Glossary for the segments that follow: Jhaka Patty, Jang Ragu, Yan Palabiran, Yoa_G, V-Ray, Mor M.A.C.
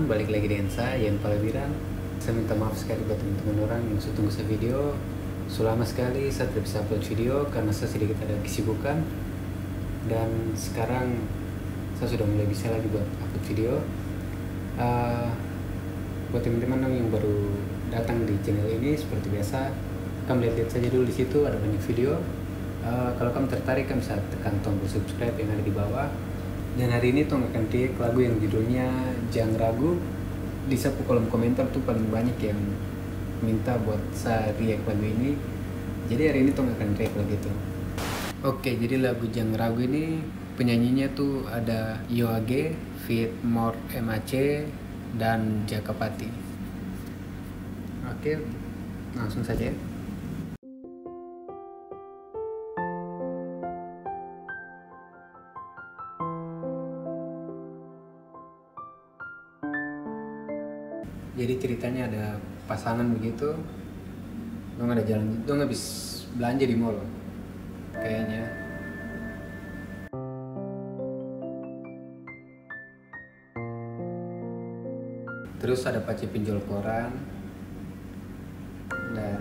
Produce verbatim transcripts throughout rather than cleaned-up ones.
teman-teman, balik lagi dengan saya, Yan Palabiran. Saya minta maaf sekali buat teman-teman orang yang sudah tunggu saya video. Selama sekali saya tidak bisa upload video karena saya sedikit ada kesibukan. Dan sekarang saya sudah mulai bisa lagi buat upload video. uh, Buat teman-teman yang baru datang di channel ini, seperti biasa, kamu lihat-lihat saja dulu di situ, ada banyak video. Uh, kalau kamu tertarik, kamu bisa tekan tombol subscribe yang ada di bawah. Dan hari ini Tong akan react lagu yang judulnya Jang Ragu. Di sapu kolom komentar tuh paling banyak yang minta buat saya react lagu ini. Jadi hari ini Tong akan react lagu itu. Oke, jadi lagu Jang Ragu ini penyanyinya tuh ada Yoa_G, feat Mor M A C dan Jhaka Patty. Oke, langsung saja ya. Jadi ceritanya ada pasangan begitu, dong ada jalan, dong habis belanja di mall kayaknya. Terus ada pacar pinjol koran dan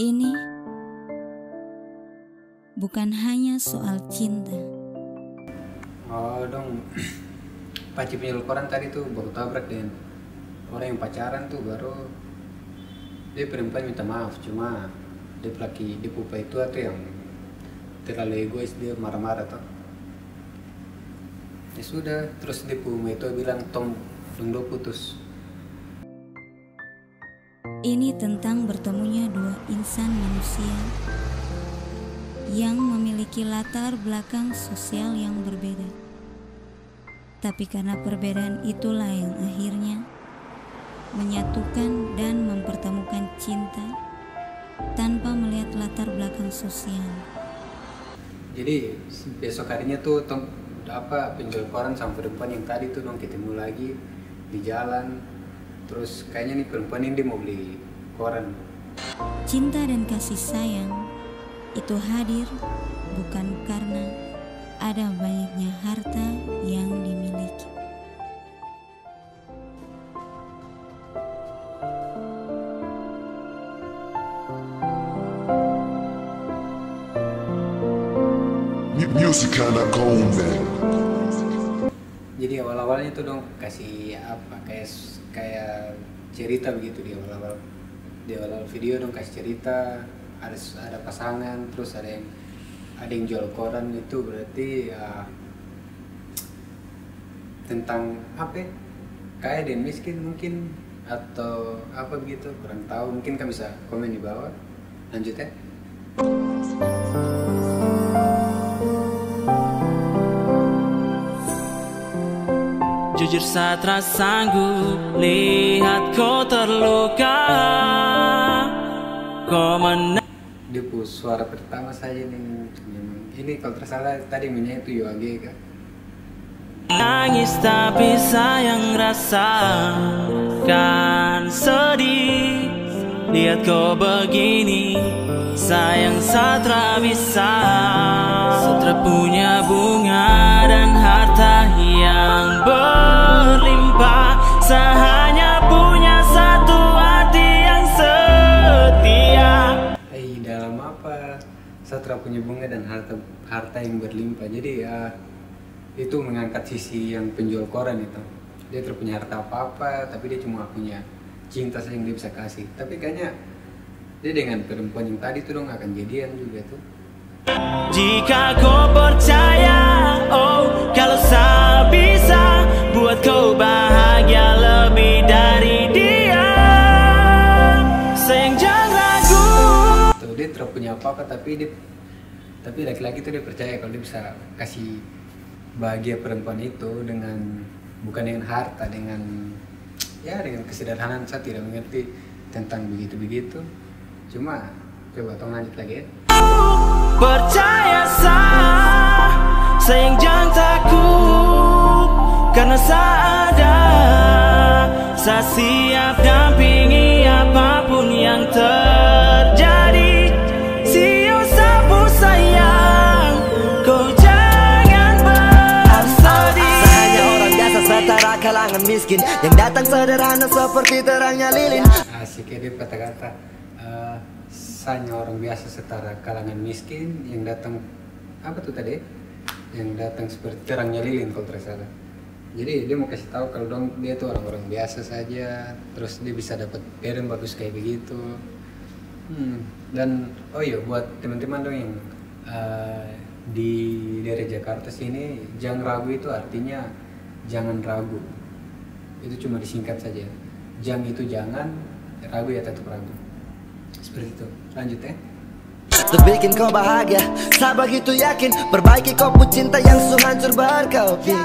ini bukan hanya soal cinta. Oh dong, pacar pinjol koran tadi tuh baru tabrak dengan orang yang pacaran tuh baru. Dia perempuan minta maaf, cuma dia laki, dia pupa itu atau yang terlalu egois, dia marah-marah tuh. Ya sudah, terus dia pupa itu bilang, "Tong, dong do putus." Ini tentang bertemunya dua insan manusia yang memiliki latar belakang sosial yang berbeda. Tapi karena perbedaan itulah yang akhirnya menyatukan dan mempertemukan cinta tanpa melihat latar belakang sosial. Jadi besok harinya tuh apa pinjol koran sama perempuan yang tadi tuh dong ketemu lagi di jalan. Terus kayaknya nih perempuan ini mau beli koran. Cinta dan kasih sayang itu hadir bukan karena ada banyaknya harta yang dimiliki. Jadi awal-awalnya tuh dong kasih apa kayak kayak cerita begitu di awal-awal di awal-awal video dong kasih cerita, ada ada pasangan, terus ada yang ada yang jual koran. Itu berarti uh, tentang apa ya? Kaya dan miskin mungkin atau apa begitu, kurang tahu, mungkin kamu bisa komen di bawah. Lanjut ya. Jujur saya terasa sanggup lihat kau terluka. Kau menang. Dia punya suara pertama saja nih. Ini kalau tersalah tadi minyak itu Yoa_G kan. Nangis tapi sayang rasakan sedih. Lihat kau begini, sayang satra bisa. Satra punya bunga dan harta yang ber. Hanya punya satu hati yang setia. Eh, dalam apa? Satra punya bunga dan harta harta yang berlimpah. Jadi ya itu mengangkat sisi yang penjual koran itu. Dia tidak punya harta apa-apa, tapi dia cuma punya cinta saja yang dia bisa kasih. Tapi kayaknya dia dengan perempuan yang tadi tuh dong akan jadian juga tuh. Jika kau percaya, oh kalau saya bisa buat kau bahagia lebih dari dia, sayang jangan ragu. Tuh dia tidak punya apa-apa tapi dia, tapi laki-laki tuh dia percaya kalau dia bisa kasih bahagia perempuan itu dengan bukan dengan harta, dengan ya dengan kesederhanaan. Saya tidak mengerti tentang begitu-begitu. Cuma coba tolong lanjut lagi ya. Percaya sah, sayang jangan takut. karena saya ada, saya siap dampingi apapun yang terjadi. Kalangan miskin yang datang sederhana seperti terangnya lilin. Asik ini kata-kata uh, hanya orang biasa setara kalangan miskin yang datang apa tuh tadi? Yang datang seperti terangnya lilin kalau tidak salah. Jadi dia mau kasih tahu kalau dong dia tuh orang-orang biasa saja. Terus dia bisa dapat parent bagus kayak begitu. Hmm. Dan oh iya buat teman-teman dong yang uh, di daerah Jakarta sini, Jang Ragu itu artinya jangan ragu, itu cuma disingkat saja. Jang itu jangan, ragu ya tetap ragu. Seperti itu, lanjut ya. Tetap bikin kau bahagia, saya begitu yakin. Perbaiki kau pun cinta yang sudah hancur berkeping.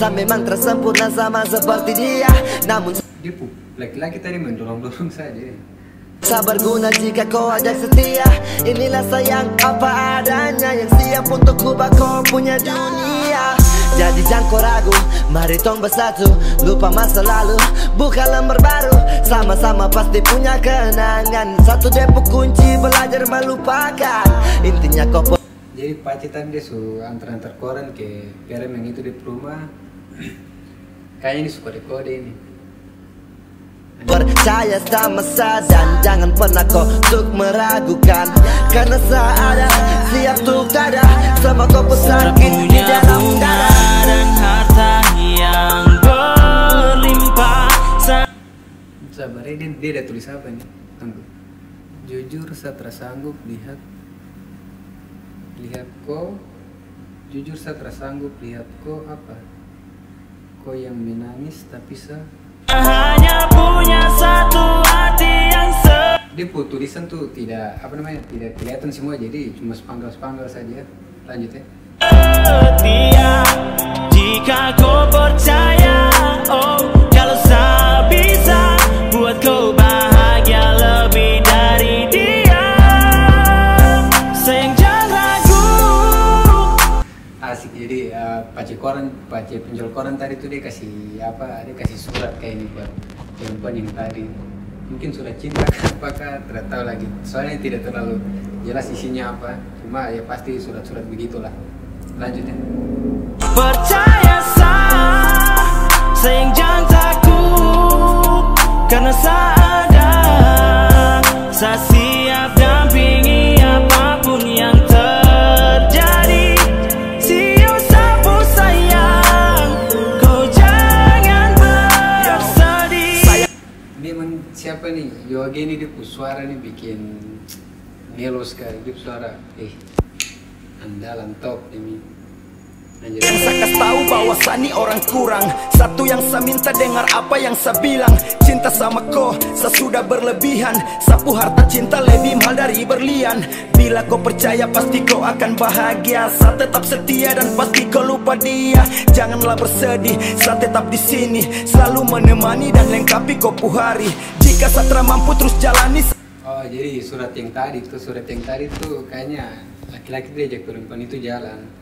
Saya memang tersempurna sama seperti dia, namun dia pup, laki-laki tadi mendorong-dorong saja. Saya berguna jika kau ajak setia. Inilah sayang apa adanya, yang siap untuk kubah kau punya dunia. Jadi jangan kau ragu, mari tong bersatu. Lupa masa lalu, buka lembar baru. Sama-sama pasti punya kenangan. Satu depok kunci, belajar melupakan. Intinya kau. Jadi pacitan dia su antar-antar koran ke P R M yang itu di rumah. Kayaknya ini suka dekode ini. Percaya sama saya dan jangan pernah kau untuk meragukan, karena saya ada, siap tuh ada, sama kau pesakit di dalam darah dan harta yang berlimpah. Sabar ya, dia, dia ada tulis apa nih? Tunggu. Jujur saya tersanggup lihat lihat kau. Jujur saya tersanggup lihat kau apa? Kau yang menangis tapi saya hanya punya satu hati yang se. Dia pun tulisan tuh tidak apa namanya tidak kelihatan semua, jadi cuma sepanggal-sepanggal saja. Lanjut ya. Setia, jika kau percaya, oh kalau saya bisa buat kau bahagia lebih dari dia, sayang jangan ragu. Asik, jadi uh, pace koran, pace penjual koran tadi tuh dia kasih apa? Dia kasih surat kayak ini buat perempuan yang tadi. Mungkin surat cinta apakah, tidak tahu lagi. Soalnya tidak terlalu jelas isinya apa. Cuma ya pasti surat-surat begitulah. Lanjutnya. Percaya saya, sayang jangan takut, karena saya ada, saya siap dampingi apapun yang terjadi. Siu sapu sayang, kau jangan bersedih. Ini men, siapa nih? Yoa_G ini dia suara nih bikin melo sekali. Dia suara eh andalan top ini. Saya kasih tahu bahwa saya ini orang kurang. Satu yang saya minta dengar apa yang saya bilang. Cinta sama kau, saya sudah berlebihan. Sapu harta cinta lebih mahal dari berlian. Bila kau percaya pasti kau akan bahagia. Saya tetap setia dan pasti kau lupa dia. Janganlah bersedih, saya tetap di sini. Selalu menemani dan lengkapi kau puhari. Jika satra mampu terus jalani. Oh jadi surat yang tadi tuh, surat yang tadi tuh kayaknya laki-laki diajak perempuan itu jalan.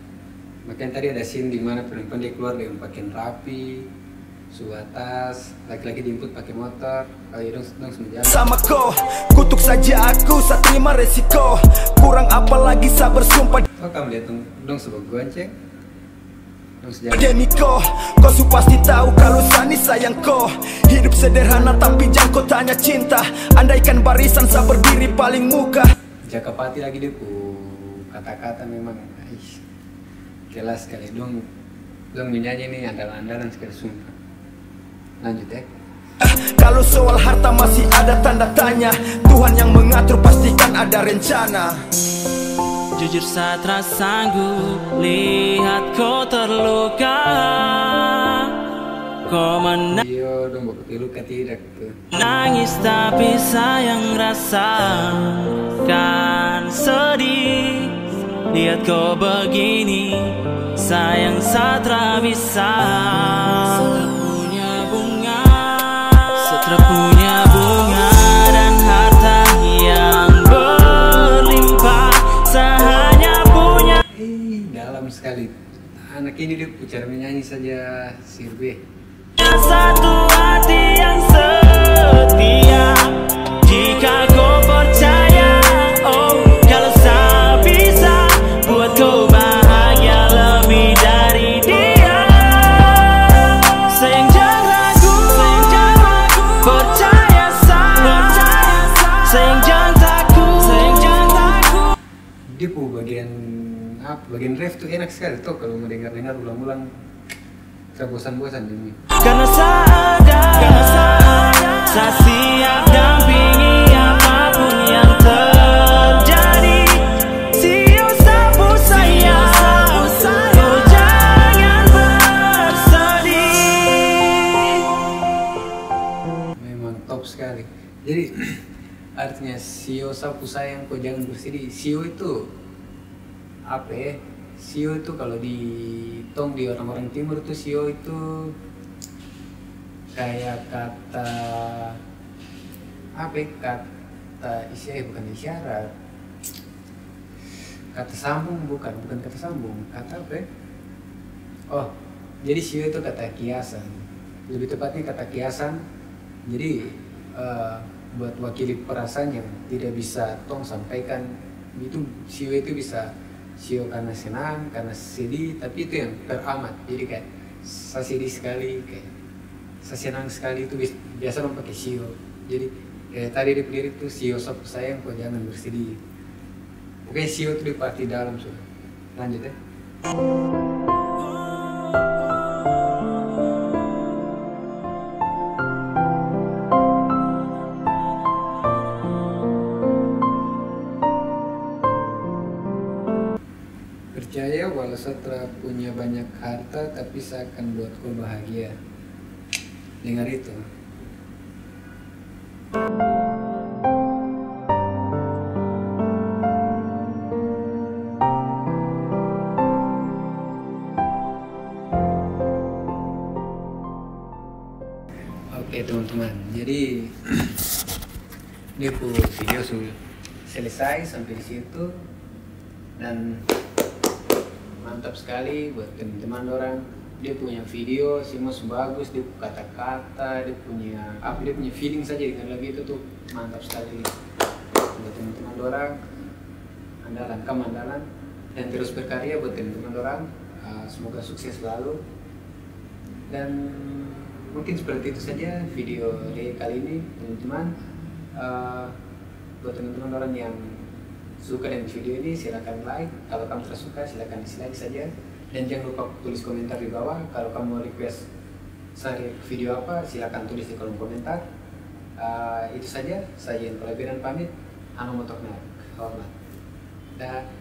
Makanya tadi ada scene di mana perempuan dia keluar dengan pakaian rapi, sebuah tas, laki-laki dijemput pakai motor. Kalau ya dong, dong semenjana. Sama kau, kutuk saja aku, saya terima resiko. Kurang apa lagi saya bersumpah. Oh kamu lihat dong, dong sebuah gonceng. Demi kau, kau su pasti tahu kalau sani sayang kau. Hidup sederhana tapi jangan kau tanya cinta. Andaikan barisan saya berdiri paling muka. Jhaka Patty lagi dia ku kata-kata memang. Aish. Jelas sekali dong, dong nyanyi ini andalan-andalan sekali sumpah. Lanjut ya. Kalau soal harta masih ada tanda tanya, Tuhan yang mengatur pastikan ada rencana. Jujur saya tersanggup lihat kau terluka, kau menangis. Yo dong buat luka tidak tuh. Nangis tapi sayang rasakan sedih. Lihat kau begini, sayang satra bisa. Satra punya bunga, satra punya bunga dan harta yang berlimpah. Saya hanya punya. Eh, dalam sekali. anak ini dia bicara menyanyi saja sirbe. Satu hati yang setia, jika kau percaya, oh kalau saya bisa buat kau bahagia lebih dari dia. Sayang jangan ragu, sayang jangan ragu, percaya saya, sayang jangan takut, sayang jangan takut. Dia pun bagian apa? Bagian ref tuh enak sekali tuh kalau mendengar-dengar ulang-ulang. Saya bosan-bosan ini. Karena saya ada, karena saya ada, saya siap dampingi apapun yang terjadi. Si usahamu saya, oh jangan bersedih. Memang top sekali. Jadi artinya sio sapu sayang, kok jangan bersedih. Sio itu apa ya? Sio itu kalau di tong di orang-orang timur tuh sio itu kayak kata apa ya? Kata isyarat, bukan isyarat, kata sambung, bukan bukan kata sambung, kata apa ya? Oh jadi sio itu kata kiasan, lebih tepatnya kata kiasan. Jadi uh, buat wakili perasaan yang tidak bisa tong sampaikan itu, sio itu bisa sio karena senang, karena sedih, tapi itu yang teramat. Jadi kayak saya sedih sekali, kayak saya senang sekali, itu biasa orang pakai sio. Jadi kayak tadi di pendiri itu sio sapu sayang, kok jangan bersedih. Oke, sio itu di parti dalam sudah. Lanjut ya. Percaya walau setelah punya banyak harta, tapi saya akan buat kau bahagia. Dengar itu. Oke teman-teman, jadi ini video sudah selesai sampai di situ dan mantap sekali buat teman-teman orang. Dia punya video semua bagus, dia kata-kata, dia punya apa, dia punya feeling saja dengan lagu itu tuh mantap sekali buat teman-teman orang. Andalan, kemandalan, dan terus berkarya buat teman-teman orang. Semoga sukses selalu. Dan mungkin seperti itu saja video dari kali ini teman-teman. Uh, buat teman-teman orang yang suka dengan video ini silahkan like, kalau kamu tersuka silahkan dislike saja, dan jangan lupa tulis komentar di bawah kalau kamu request saya video apa, silahkan tulis di kolom komentar. Uh, itu saja, saya Yan Palabiran pamit, anu motoknya hormat dah.